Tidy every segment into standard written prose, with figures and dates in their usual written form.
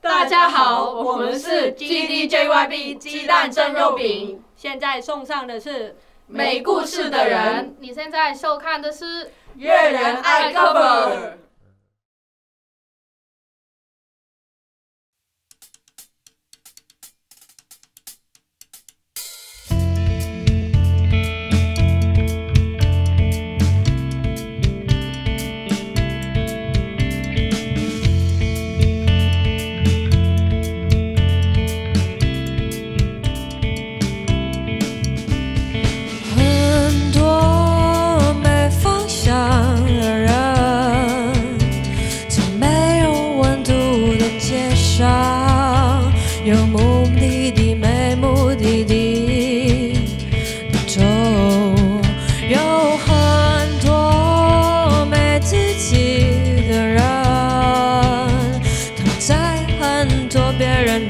大家好，我们是 GDJYB 鸡蛋蒸肉饼。现在送上的是没故事的人。你现在收看的是乐人Cover。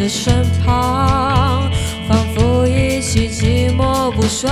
身旁，仿佛一起寂寞不爽。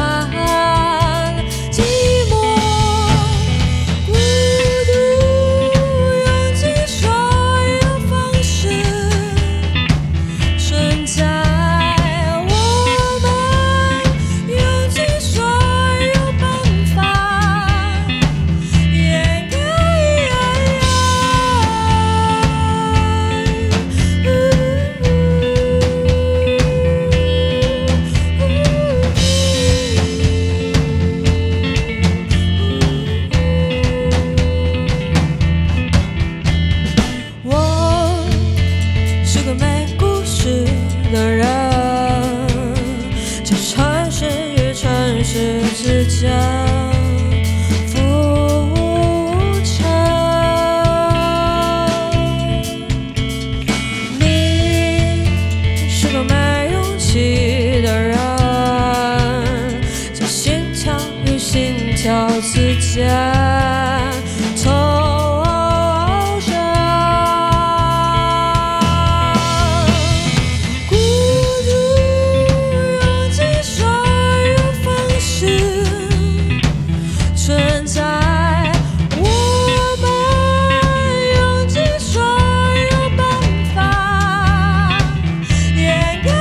之间抽身，孤独用尽所有方式存在，我们用尽所有办法掩盖。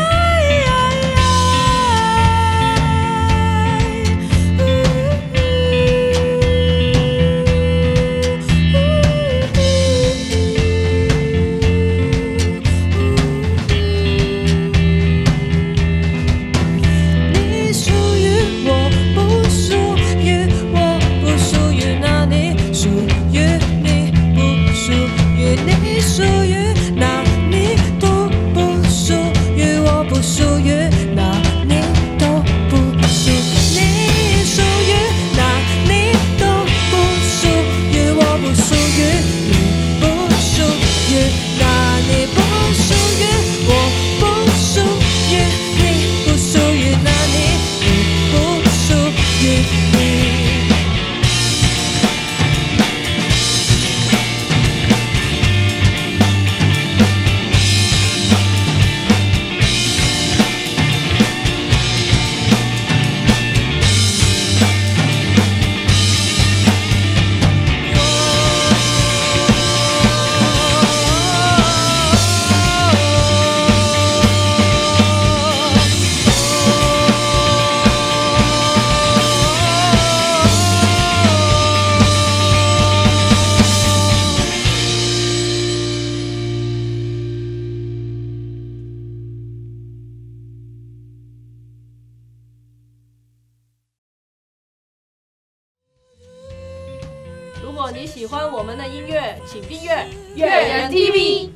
如果你喜欢我们的音乐，请订阅乐人TV。